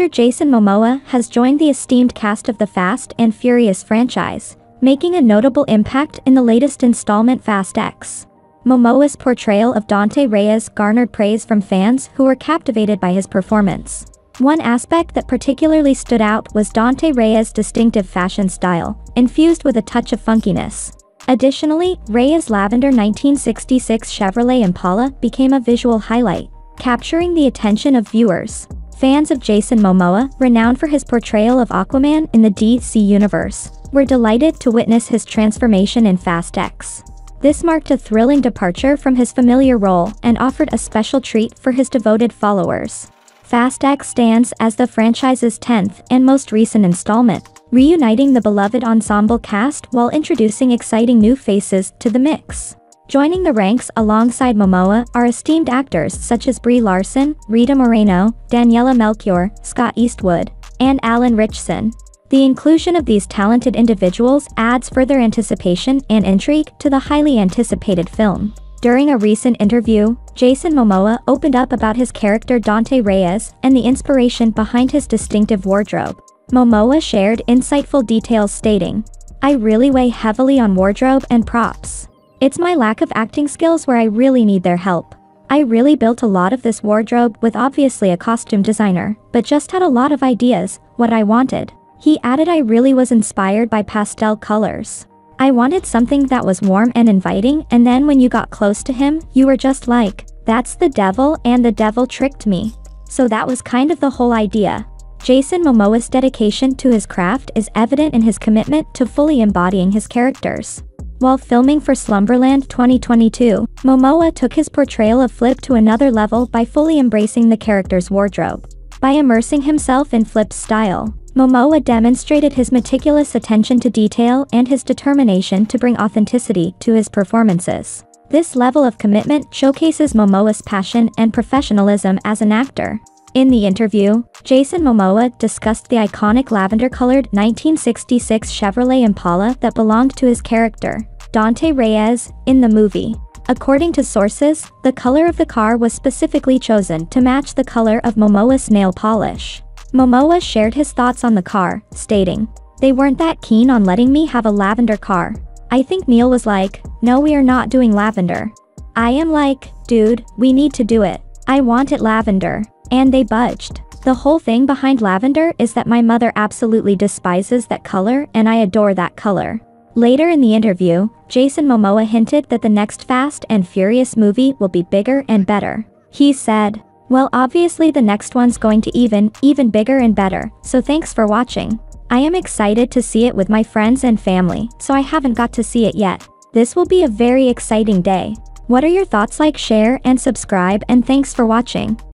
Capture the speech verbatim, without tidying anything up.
Actor Jason Momoa has joined the esteemed cast of the Fast and Furious franchise, making a notable impact in the latest installment Fast X. Momoa's portrayal of Dante Reyes garnered praise from fans who were captivated by his performance. One aspect that particularly stood out was Dante Reyes' distinctive fashion style, infused with a touch of funkiness. Additionally, Reyes' lavender nineteen sixty-six Chevrolet Impala became a visual highlight, capturing the attention of viewers. Fans of Jason Momoa, renowned for his portrayal of Aquaman in the D C Universe, were delighted to witness his transformation in Fast X. This marked a thrilling departure from his familiar role and offered a special treat for his devoted followers. Fast X stands as the franchise's tenth and most recent installment, reuniting the beloved ensemble cast while introducing exciting new faces to the mix. Joining the ranks alongside Momoa are esteemed actors such as Brie Larson, Rita Moreno, Daniela Melchior, Scott Eastwood, and Alan Ritchson. The inclusion of these talented individuals adds further anticipation and intrigue to the highly anticipated film. During a recent interview, Jason Momoa opened up about his character Dante Reyes and the inspiration behind his distinctive wardrobe. Momoa shared insightful details stating, "I really weigh heavily on wardrobe and props. It's my lack of acting skills where I really need their help. I really built a lot of this wardrobe with obviously a costume designer, but just had a lot of ideas, what I wanted." He added, "I really was inspired by pastel colors. I wanted something that was warm and inviting, and then when you got close to him, you were just like, that's the devil, and the devil tricked me. So that was kind of the whole idea." Jason Momoa's dedication to his craft is evident in his commitment to fully embodying his characters. While filming for Slumberland twenty twenty-two, Momoa took his portrayal of Flip to another level by fully embracing the character's wardrobe. By immersing himself in Flip's style, Momoa demonstrated his meticulous attention to detail and his determination to bring authenticity to his performances. This level of commitment showcases Momoa's passion and professionalism as an actor. In the interview, Jason Momoa discussed the iconic lavender-colored nineteen sixty-six Chevrolet Impala that belonged to his character, Dante Reyes, in the movie. According to sources, the color of the car was specifically chosen to match the color of Momoa's nail polish. Momoa shared his thoughts on the car, stating, "They weren't that keen on letting me have a lavender car. I think Neil was like, no, we are not doing lavender. I am like, dude, we need to do it. I want it lavender. And they budged. The whole thing behind lavender is that my mother absolutely despises that color and I adore that color." Later in the interview, Jason Momoa hinted that the next Fast and Furious movie will be bigger and better. He said, "Well, obviously the next one's going to even, even bigger and better, so thanks for watching. I am excited to see it with my friends and family, so I haven't got to see it yet. This will be a very exciting day. What are your thoughts? Like, share, and subscribe, and thanks for watching."